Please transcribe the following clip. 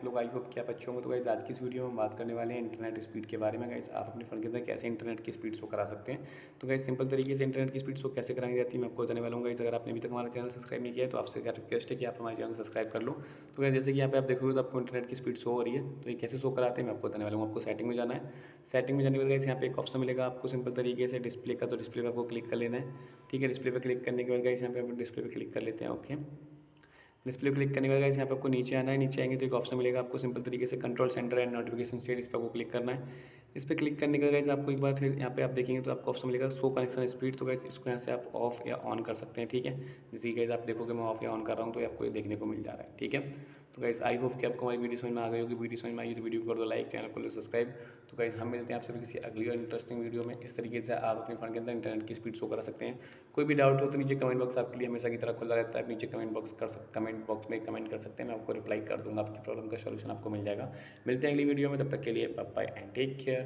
आप लोग, I hope कि आप अच्छे होंगे। तो गाइस आज की इस वीडियो में बात करने वाले हैं इंटरनेट स्पीड के बारे में। गाइस आप अपने फ़ोन के अंदर कैसे इंटरनेट की स्पीड शो करा सकते हैं। तो गाइस सिंपल तरीके से इंटरनेट की स्पीड शो कैसे कराई जाती है मैं आपको बताने वाला हूँ। गाइस अगर आपने अभी तक हमारा चैनल सब्सक्राइब नहीं किया है तो आपसे क्या रिक्वेस्ट है कि आप हमारे चैनल सब्सक्राइब कर लो। तो गाइस जैसे कि यहाँ पे आप देखोगे तो आपको इंटरनेट की स्पीड शो हो रही है, तो ये कैसे शो कराते हैं मैं आपको बताने वाला हूँ। आपको सेटिंग में जाना है, सेटिंग में जाने के बाद गाइस यहाँ पे एक ऑप्शन मिलेगा आपको सिंपल तरीके से डिस्प्ले का, तो डिस्प्ले पर आपको क्लिक कर लेना है। ठीक है, डिस्प्ले पर क्लिक करने के बाद गाइस यहाँ पे डिस्प्ले पर क्लिक कर लेते हैं। ओके, डिस्प्ले क्लिक करने के बाद यहाँ पे आपको नीचे आना है। नीचे आएंगे तो एक ऑप्शन मिलेगा आपको सिंपल तरीके से control centre and notification set, इस पर आपको क्लिक करना है। इस पर क्लिक करने के बाद आपको एक बार फिर यहाँ पे आप देखेंगे तो आपको ऑप्शन मिलेगा शो कनेक्शन स्पीड। तो गाइस इसको यहाँ से आप ऑफ या ऑन कर सकते हैं। ठीक है, जैसे गाइस आप देखोगे मैं ऑफ या ऑन कर रहा हूँ तो आपको ये देखने को मिल जा रहा है। ठीक है, तो गाइस आई होप कि आपको हमारी वीडियो समझ में आ गई होगी। वीडियो समझ में आई तो वीडियो को कर दो लाइक, चैनल को सब्सक्राइब। तो गाइस हम मिलते हैं आपसे किसी अगली और इंटरेस्टिंग वीडियो में। इस तरीके से आप अपने फोन के अंदर इंटरनेट की स्पीड शो करा सकते हैं। कोई भी डाउट हो तो नीचे कमेंट बॉक्स आपके लिए हमेशा की तरह खुला रहता है, नीचे कमेंट बॉक्स में कमेंट कर सकते हैं, मैं आपको रिप्लाई कर दूंगा। आपकी प्रॉब्लम का सॉल्यूशन आपको मिल जाएगा। मिलते हैं अगली वीडियो में, तब तक के लिए bye bye and take care.